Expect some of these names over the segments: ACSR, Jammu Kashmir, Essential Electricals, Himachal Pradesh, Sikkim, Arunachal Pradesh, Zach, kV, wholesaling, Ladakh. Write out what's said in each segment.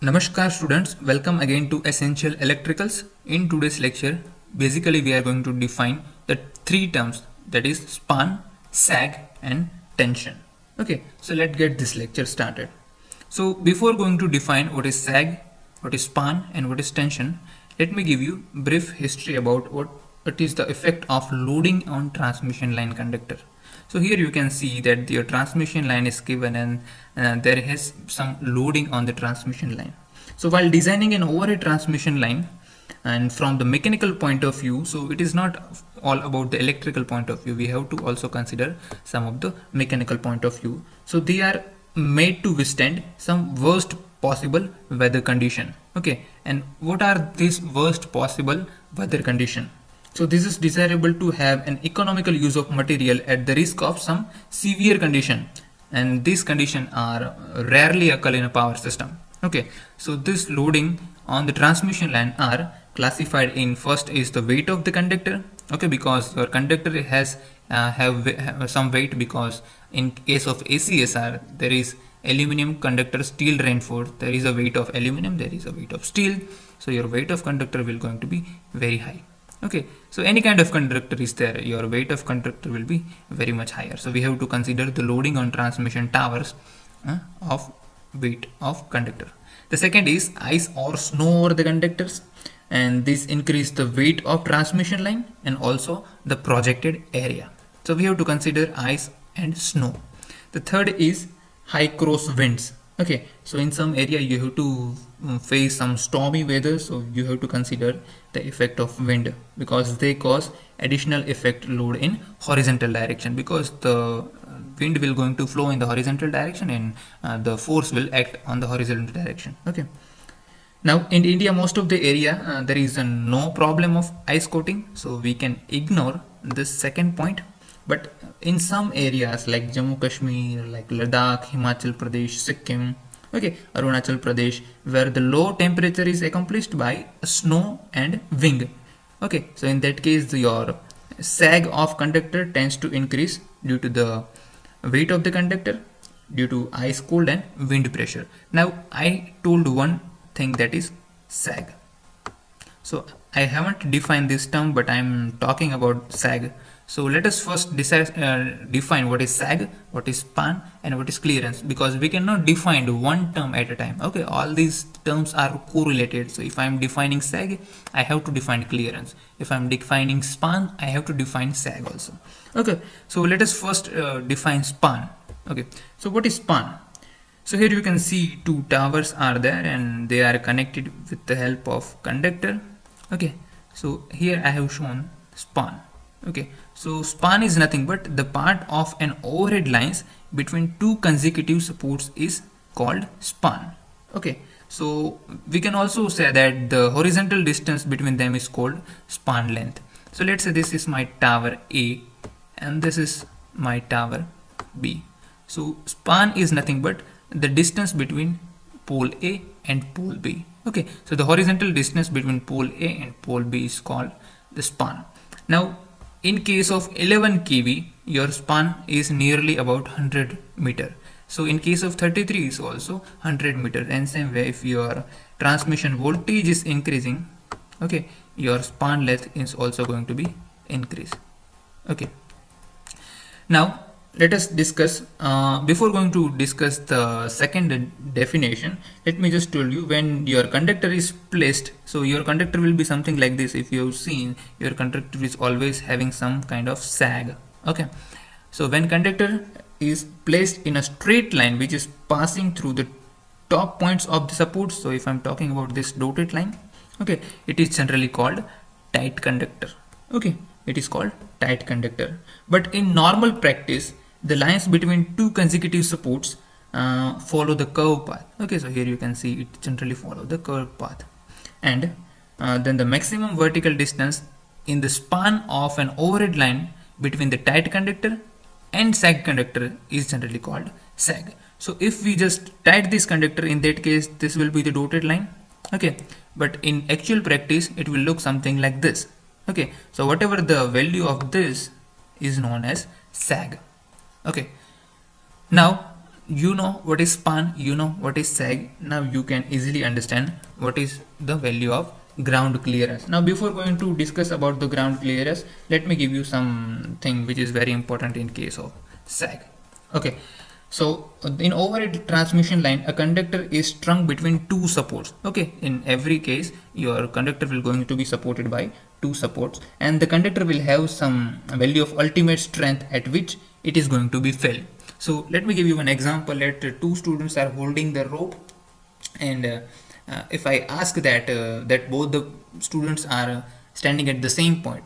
Namaskar students, welcome again to Essential Electricals. In today's lecture, basically we are going to define the three terms, that is span, sag and tension. Okay, so let's get this lecture started. So before going to define what is sag, what is span and what is tension, let me give you brief history about what is the effect of loading on transmission line conductor. So here you can see that your transmission line is given and there is some loading on the transmission line. So while designing an overhead transmission line and from the mechanical point of view, so it is not all about the electrical point of view, we have to also consider some of the mechanical point of view. So they are made to withstand some worst possible weather condition. Okay, and what are these worst possible weather condition? So this is desirable to have an economical use of material at the risk of some severe condition, and these conditions are rarely occur in a power system. Okay, so this loading on the transmission line are classified in, first is the weight of the conductor. Okay, because your conductor has have some weight, because in case of ACSR there is aluminum conductor steel reinforced, there is a weight of aluminum, there is a weight of steel, so your weight of conductor will going to be very high. Okay, so any kind of conductor is there, your weight of conductor will be very much higher. So we have to consider the loading on transmission towers of weight of conductor. The second is ice or snow over the conductors, and this increase the weight of transmission line and also the projected area. So we have to consider ice and snow. The third is high cross winds. Okay, so in some area you have to face some stormy weather, so you have to consider the effect of wind, because they cause additional effect load in horizontal direction, because the wind will going to flow in the horizontal direction and the force will act on the horizontal direction. Okay, now in India most of the area there is no problem of ice coating, so we can ignore this second point. But in some areas like Jammu Kashmir, like Ladakh, Himachal Pradesh, Sikkim, okay, Arunachal Pradesh, where the low temperature is accomplished by snow and wind. Okay, so in that case, your sag of conductor tends to increase due to the weight of the conductor, due to ice, cold and wind pressure. Now, I told one thing, that is sag. So I haven't defined this term, but I'm talking about sag. So let us first define what is sag, what is span and what is clearance, because we cannot define one term at a time. Okay, all these terms are correlated. So if I am defining sag, I have to define clearance. If I am defining span, I have to define sag also. Okay, so let us first define span. Okay, so what is span? So here you can see two towers are there and they are connected with the help of conductor. Okay, so here I have shown span. Okay, so span is nothing but the part of an overhead lines between two consecutive supports is called span. Okay, so we can also say that the horizontal distance between them is called span length. So let's say this is my tower A and this is my tower B. So span is nothing but the distance between pole A and pole B. Okay, so the horizontal distance between pole A and pole B is called the span. Now, in case of 11 kV, your span is nearly about 100 meter. So in case of 33 is also 100 meter. And same way, if your transmission voltage is increasing, okay, your span length is also going to be increased. Okay. Now let us discuss. Before going to discuss the second definition, let me just tell you when your conductor is placed. So your conductor will be something like this. If you have seen, your conductor is always having some kind of sag. Okay, so when conductor is placed in a straight line which is passing through the top points of the supports, so if I'm talking about this dotted line, okay, it is generally called tight conductor. Okay, it is called tight conductor. But in normal practice, the lines between two consecutive supports follow the curve path. Okay, so here you can see it generally follow the curve path. And then the maximum vertical distance in the span of an overhead line between the tight conductor and sag conductor is generally called sag. So if we just tight this conductor, in that case this will be the dotted line. Okay, but in actual practice it will look something like this. Okay, so whatever the value of this is known as sag. Okay, now you know what is span, you know what is sag. Now you can easily understand what is the value of ground clearance. Now before going to discuss about the ground clearance, let me give you something which is very important in case of sag. Okay, so in overhead transmission line, a conductor is strung between two supports. Okay, in every case your conductor will going to be supported by two supports, and the conductor will have some value of ultimate strength at which it is going to be fell. So let me give you an example. Let two students are holding the rope, and if I ask that that both the students are standing at the same point,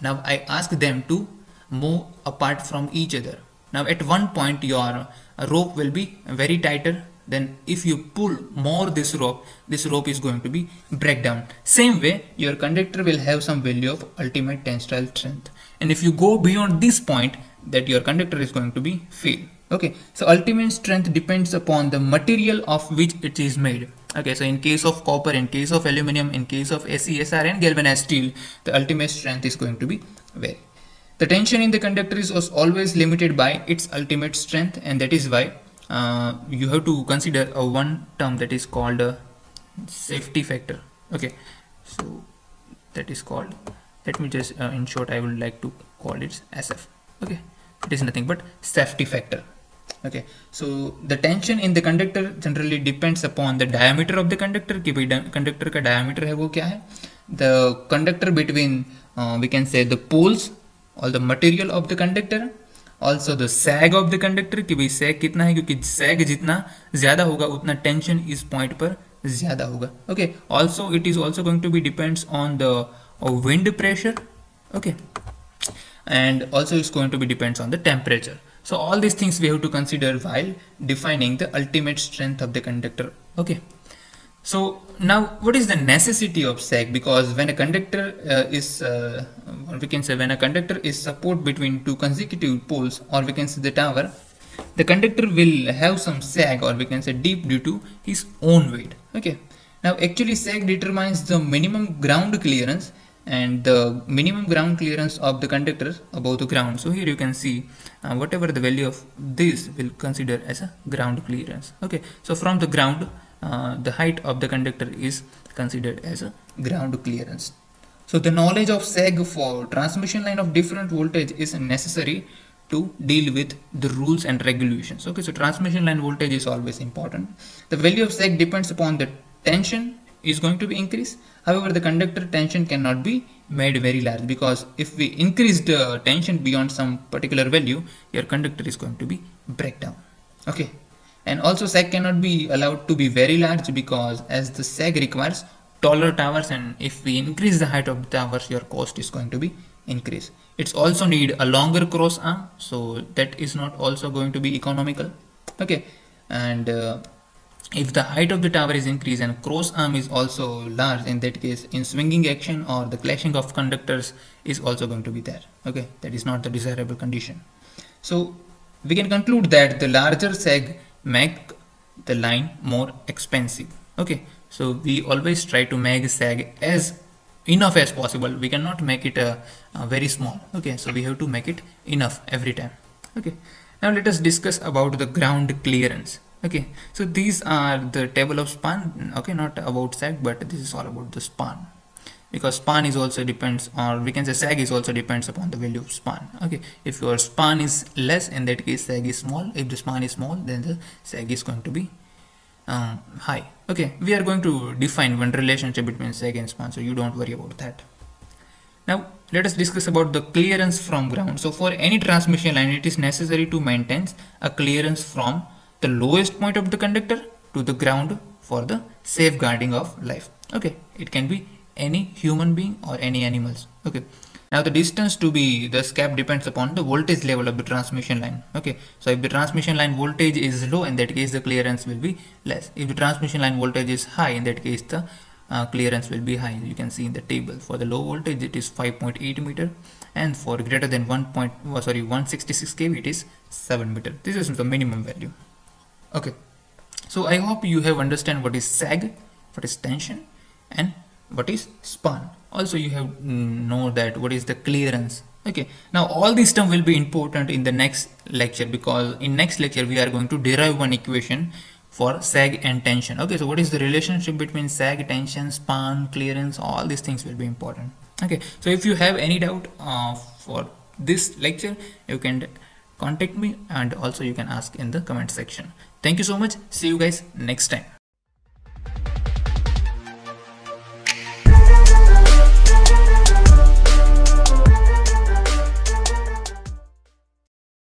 now I ask them to move apart from each other. Now at one point your rope will be very tighter, then if you pull more this rope is going to be break down. Same way your conductor will have some value of ultimate tensile strength, and if you go beyond this point, that your conductor is going to be fail. Okay, so ultimate strength depends upon the material of which it is made. Okay, so in case of copper, in case of aluminum, in case of ACSR and galvanized steel, the ultimate strength is going to be very. The tension in the conductor is always limited by its ultimate strength, and that is why you have to consider one term that is called safety factor. Okay, so that is called, let me just in short I would like to call it SF. Okay, it is nothing but safety factor. Okay, so the tension in the conductor generally depends upon the diameter of the conductor. कि भाई conductor का diameter है वो क्या है. The conductor between we can say the poles or the material of the conductor, also the sag of the conductor कि भाई sag कितना है, क्योंकि sag जितना ज़्यादा होगा उतना tension इस point पर ज़्यादा होगा. Okay, also it is also going to be depends on the wind pressure. Okay, and also it's going to be depends on the temperature. So all these things we have to consider while defining the ultimate strength of the conductor. Okay, so now what is the necessity of sag? Because when a conductor we can say when a conductor is support between two consecutive poles, or we can say the tower, the conductor will have some sag, or we can say dip, due to his own weight. Okay, now actually sag determines the minimum ground clearance and the minimum ground clearance of the conductor above the ground. So here you can see whatever the value of this will consider as a ground clearance. Okay, so from the ground the height of the conductor is considered as a ground clearance. So the knowledge of sag for transmission line of different voltage is necessary to deal with the rules and regulations. Okay, so transmission line voltage is always important. The value of sag depends upon the tension is going to be increased. However, the conductor tension cannot be made very large, because if we increase the tension beyond some particular value, your conductor is going to be break down. Okay, and also sag cannot be allowed to be very large, because as the sag requires taller towers, and if we increase the height of the towers, your cost is going to be increased. It's also need a longer cross arm, so that is not also going to be economical. Okay, and if the height of the tower is increased and cross arm is also large, in that case in swinging action or the clashing of conductors is also going to be there. Okay, that is not the desirable condition. So we can conclude that the larger sag make the line more expensive. Okay, so we always try to make sag as enough as possible. We cannot make it very small. Okay, so we have to make it enough every time. Okay, now let us discuss about the ground clearance. Okay, so these are the table of span. Okay, not about sag, but this is all about the span, because span is also depends, or we can say sag is also depends upon the value of span. Okay, if your span is less, in that case sag is small. If the span is small, then the sag is going to be high. Okay, we are going to define one relationship between sag and span, so you don't worry about that. Now let us discuss about the clearance from ground. So for any transmission line, it is necessary to maintain a clearance from the lowest point of the conductor to the ground for the safeguarding of life. Okay, it can be any human being or any animals. Okay, now the distance to be thus kept depends upon the voltage level of the transmission line. Okay, so if the transmission line voltage is low, in that case the clearance will be less. If the transmission line voltage is high, in that case the clearance will be high. You can see in the table for the low voltage it is 5.8 meter, and for greater than 166 kV it is 7 meter. This is the minimum value. Okay, so I hope you have understand what is sag, what is tension, and what is span. Also you have know that what is the clearance. Okay, now all these terms will be important in the next lecture, because in next lecture we are going to derive one equation for sag and tension. Okay, so what is the relationship between sag, tension, span, clearance, all these things will be important. Okay, so if you have any doubt for this lecture, you can contact me, and also you can ask in the comment section. Thank you so much. See you guys next time.